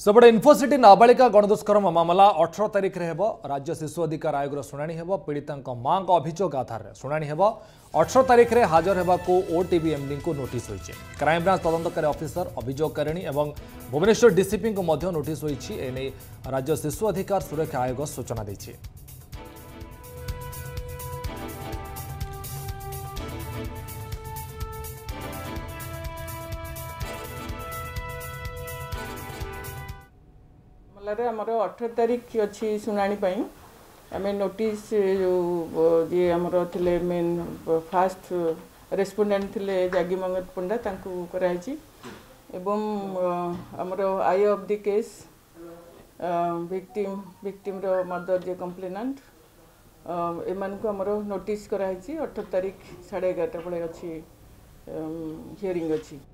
सबड़े Infocity नाबालिका गणदुष्कर्म मामला 18 तारिख रे हेबो। राज्य शिशु अधिकार आयोग शुणाणी हेबो। पीड़िता मां अभियोग आधार रे शुणाणी हेबो। 18 तारिख रे हाजर हेबाकू ओटीवी एमडी को नोटिस होइछे। क्राइमब्रांच तदंतकारी अफिसर अभियोगकारिणी एवं भुवनेश्वर डीसीपी को मध्य नोटिस होइछे। एने राज्य शिशु अधिकार सुरक्षा आयोग सूचना दैछे। आमर 18 तारीख अच्छी शुणाणी आम नोटिस जो जी आमर थे मेन फास्ट रेस्पोंडेंट थिले जागी मंगत पंडा तांकु कराई एवं आमर I of the case victim रो मदर जे कंप्लेनांट एमानकु आमर नोटिस कराई 18 तारीख 11:30 बजे अच्छी हियरिंग अच्छी।